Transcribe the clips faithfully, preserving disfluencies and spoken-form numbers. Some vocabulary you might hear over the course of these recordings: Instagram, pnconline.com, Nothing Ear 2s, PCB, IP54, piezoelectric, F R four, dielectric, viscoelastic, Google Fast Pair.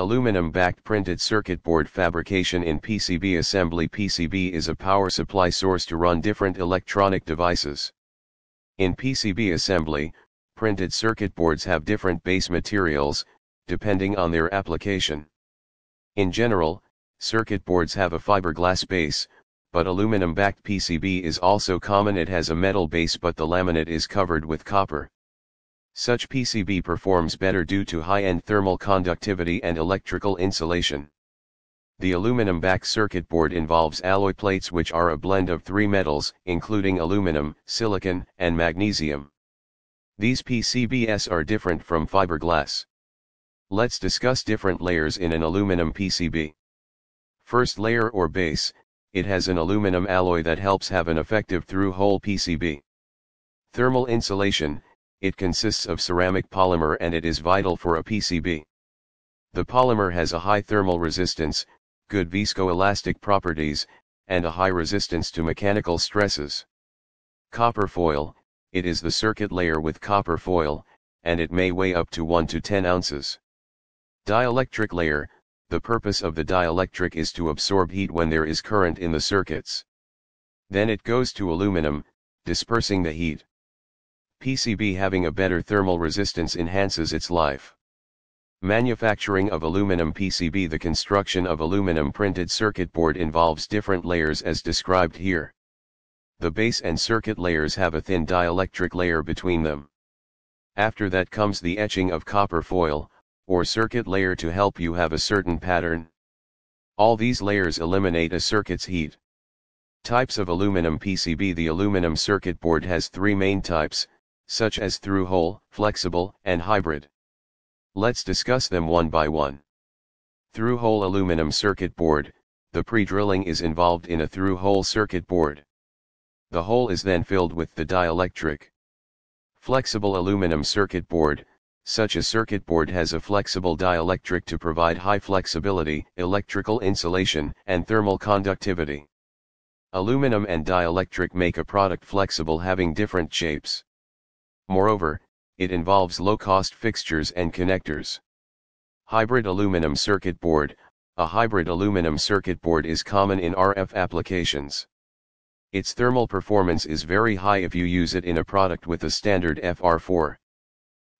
Aluminum-backed printed circuit board fabrication in P C B assembly. P C B is a power supply source to run different electronic devices. In P C B assembly, printed circuit boards have different base materials, depending on their application. In general, circuit boards have a fiberglass base, but aluminum-backed P C B is also common. It has a metal base but the laminate is covered with copper. Such P C B performs better due to high-end thermal conductivity and electrical insulation. The aluminum-backed circuit board involves alloy plates, which are a blend of three metals, including aluminum, silicon, and magnesium. These P C Bs are different from fiberglass. Let's discuss different layers in an aluminum P C B. First layer or base, it has an aluminum alloy that helps have an effective through-hole P C B. Thermal insulation, it consists of ceramic polymer and it is vital for a P C B. The polymer has a high thermal resistance, good viscoelastic properties, and a high resistance to mechanical stresses. Copper foil, it is the circuit layer with copper foil, and it may weigh up to one to ten ounces. Dielectric layer, the purpose of the dielectric is to absorb heat when there is current in the circuits. Then it goes to aluminum, dispersing the heat. P C B having a better thermal resistance enhances its life. Manufacturing of aluminum P C B. The construction of aluminum printed circuit board involves different layers as described here. The base and circuit layers have a thin dielectric layer between them. After that comes the etching of copper foil, or circuit layer, to help you have a certain pattern. All these layers eliminate a circuit's heat. Types of aluminum P C B. The aluminum circuit board has three main types, such as through-hole, flexible, and hybrid. Let's discuss them one by one. Through-hole aluminum circuit board, the pre-drilling is involved in a through-hole circuit board. The hole is then filled with the dielectric. Flexible aluminum circuit board, such a circuit board has a flexible dielectric to provide high flexibility, electrical insulation, and thermal conductivity. Aluminum and dielectric make a product flexible, having different shapes. Moreover, it involves low-cost fixtures and connectors. Hybrid aluminum circuit board. A hybrid aluminum circuit board is common in R F applications. Its thermal performance is very high if you use it in a product with a standard F R four.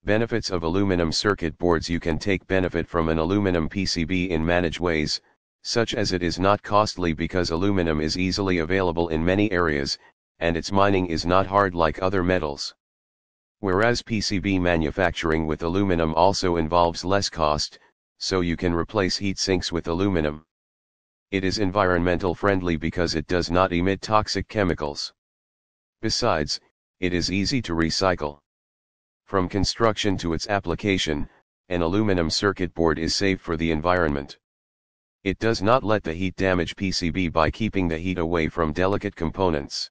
Benefits of aluminum circuit boards. You can take benefit from an aluminum P C B in many ways, such as it is not costly because aluminum is easily available in many areas, and its mining is not hard like other metals. Whereas P C B manufacturing with aluminum also involves less cost, so you can replace heat sinks with aluminum. It is environmental friendly because it does not emit toxic chemicals. Besides, it is easy to recycle. From construction to its application, an aluminum circuit board is safe for the environment. It does not let the heat damage P C B by keeping the heat away from delicate components.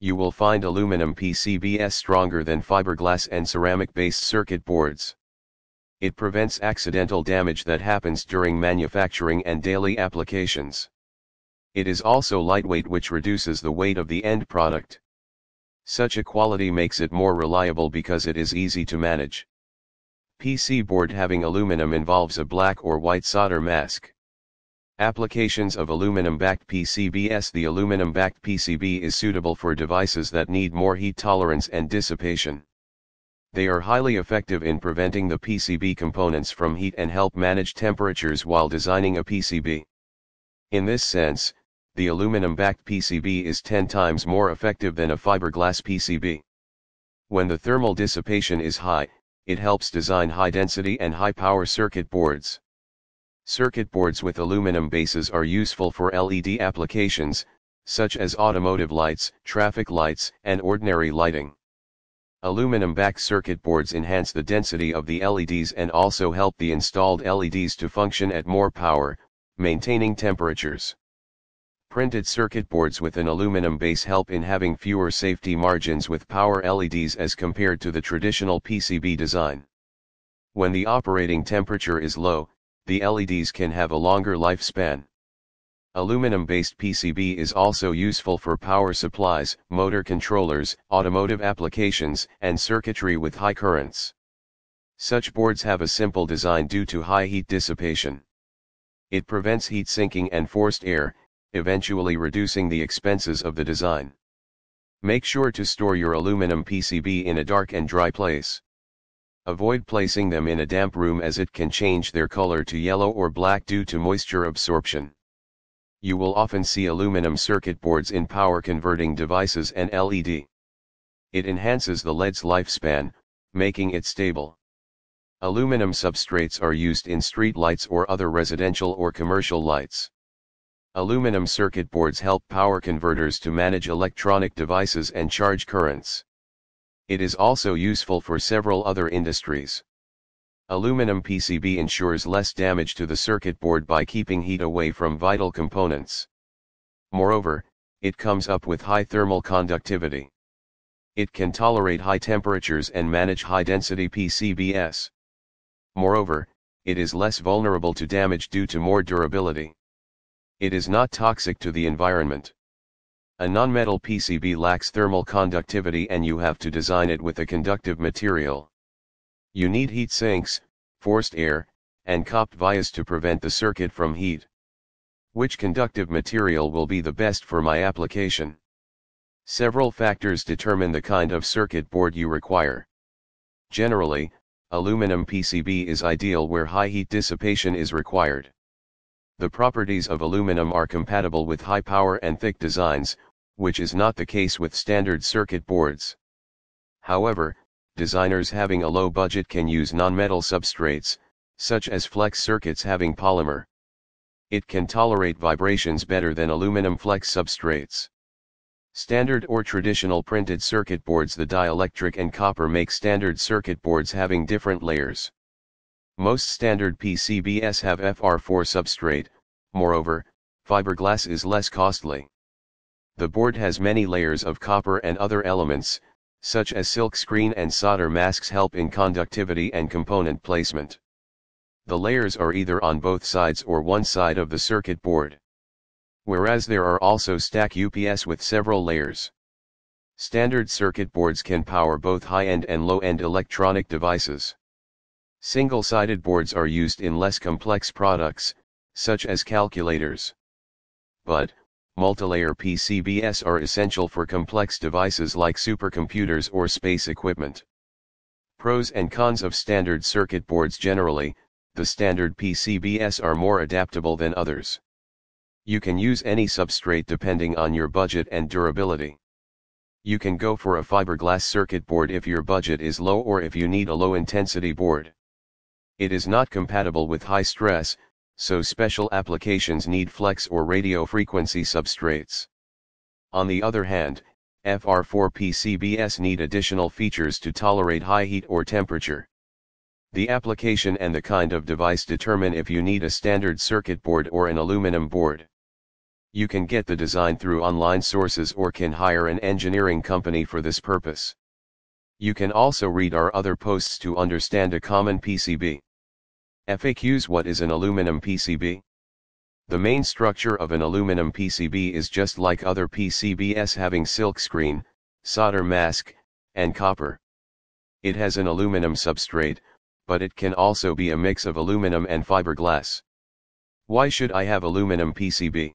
You will find aluminum P C Bs stronger than fiberglass and ceramic-based circuit boards. It prevents accidental damage that happens during manufacturing and daily applications. It is also lightweight, which reduces the weight of the end product. Such a quality makes it more reliable because it is easy to manage. P C B board having aluminum involves a black or white solder mask. Applications of aluminum-backed P C Bs. The aluminum-backed P C B is suitable for devices that need more heat tolerance and dissipation. They are highly effective in preventing the P C B components from heat and help manage temperatures while designing a P C B. In this sense, the aluminum-backed P C B is ten times more effective than a fiberglass P C B. When the thermal dissipation is high, it helps design high-density and high-power circuit boards. Circuit boards with aluminum bases are useful for L E D applications, such as automotive lights, traffic lights, and ordinary lighting. Aluminum-backed circuit boards enhance the density of the L E Ds and also help the installed L E Ds to function at more power, maintaining temperatures. Printed circuit boards with an aluminum base help in having fewer safety margins with power L E Ds as compared to the traditional P C B design. When the operating temperature is low, the L E Ds can have a longer lifespan. Aluminum-based P C B is also useful for power supplies, motor controllers, automotive applications, and circuitry with high currents. Such boards have a simple design due to high heat dissipation. It prevents heat sinking and forced air, eventually reducing the expenses of the design. Make sure to store your aluminum P C B in a dark and dry place. Avoid placing them in a damp room as it can change their color to yellow or black due to moisture absorption. You will often see aluminum circuit boards in power converting devices and L E D. It enhances the L E D's lifespan, making it stable. Aluminum substrates are used in street lights or other residential or commercial lights. Aluminum circuit boards help power converters to manage electronic devices and charge currents. It is also useful for several other industries. Aluminum P C B ensures less damage to the circuit board by keeping heat away from vital components. Moreover, it comes up with high thermal conductivity. It can tolerate high temperatures and manage high-density P C Bs. Moreover, it is less vulnerable to damage due to more durability. It is not toxic to the environment. A nonmetal P C B lacks thermal conductivity and you have to design it with a conductive material. You need heat sinks, forced air, and copped vias to prevent the circuit from heat. Which conductive material will be the best for my application? Several factors determine the kind of circuit board you require. Generally, aluminum P C B is ideal where high heat dissipation is required. The properties of aluminum are compatible with high power and thick designs, which is not the case with standard circuit boards. However, designers having a low budget can use non-metal substrates, such as flex circuits having polymer. It can tolerate vibrations better than aluminum flex substrates. Standard or traditional printed circuit boards. The dielectric and copper make standard circuit boards having different layers. Most standard P C Bs have F R four substrate, moreover, fiberglass is less costly. The board has many layers of copper and other elements, such as silk screen and solder masks help in conductivity and component placement. The layers are either on both sides or one side of the circuit board. Whereas there are also stack U P S with several layers. Standard circuit boards can power both high-end and low-end electronic devices. Single-sided boards are used in less complex products, such as calculators. But, multilayer P C Bs are essential for complex devices like supercomputers or space equipment. Pros and cons of standard circuit boards. Generally, the standard P C Bs are more adaptable than others. You can use any substrate depending on your budget and durability. You can go for a fiberglass circuit board if your budget is low or if you need a low-intensity board. It is not compatible with high stress, so special applications need flex or radio frequency substrates. On the other hand, F R four P C Bs need additional features to tolerate high heat or temperature. The application and the kind of device determine if you need a standard circuit board or an aluminum board. You can get the design through online sources or can hire an engineering company for this purpose. You can also read our other posts to understand a common P C B. F A Qs. What is an aluminum P C B? The main structure of an aluminum P C B is just like other P C Bs, having silk screen, solder mask, and copper. It has an aluminum substrate, but it can also be a mix of aluminum and fiberglass. Why should I have aluminum P C B?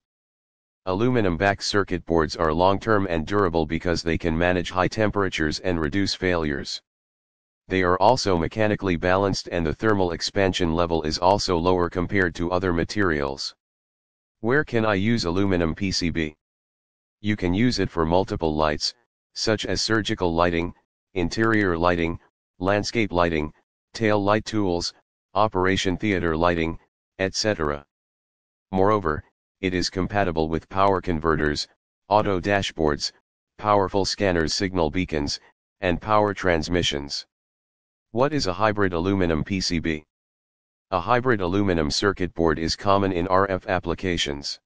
Aluminum back circuit boards are long-term and durable because they can manage high temperatures and reduce failures. They are also mechanically balanced and the thermal expansion level is also lower compared to other materials. Where can I use aluminum P C B? You can use it for multiple lights, such as surgical lighting, interior lighting, landscape lighting, tail light tools, operation theater lighting, et cetera. Moreover, it is compatible with power converters, auto dashboards, powerful scanners, signal beacons, and power transmissions. What is a hybrid aluminum P C B? A hybrid aluminum circuit board is common in R F applications.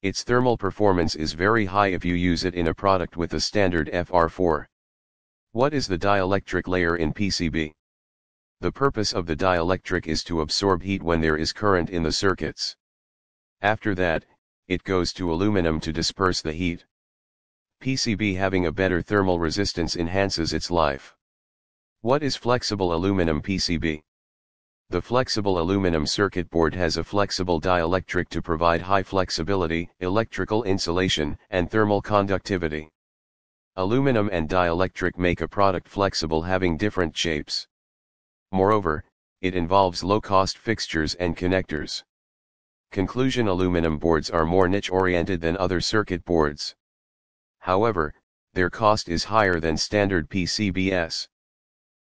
Its thermal performance is very high if you use it in a product with a standard F R four. What is the dielectric layer in P C B? The purpose of the dielectric is to absorb heat when there is current in the circuits. After that, it goes to aluminum to disperse the heat. P C B having a better thermal resistance enhances its life. What is flexible aluminum P C B? The flexible aluminum circuit board has a flexible dielectric to provide high flexibility, electrical insulation, and thermal conductivity. Aluminum and dielectric make a product flexible, having different shapes. Moreover, it involves low-cost fixtures and connectors. Conclusion: aluminum boards are more niche-oriented than other circuit boards. However, their cost is higher than standard P C Bs.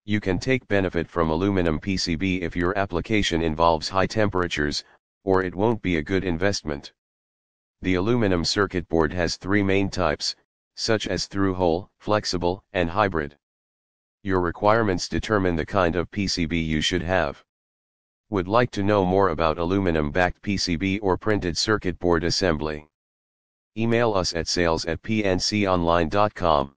You can take benefit from aluminum P C B if your application involves high temperatures, or it won't be a good investment. The aluminum circuit board has three main types, such as through-hole, flexible, and hybrid. Your requirements determine the kind of P C B you should have. Would like to know more about aluminum-backed P C B or printed circuit board assembly? Email us at sales at p n c online dot com.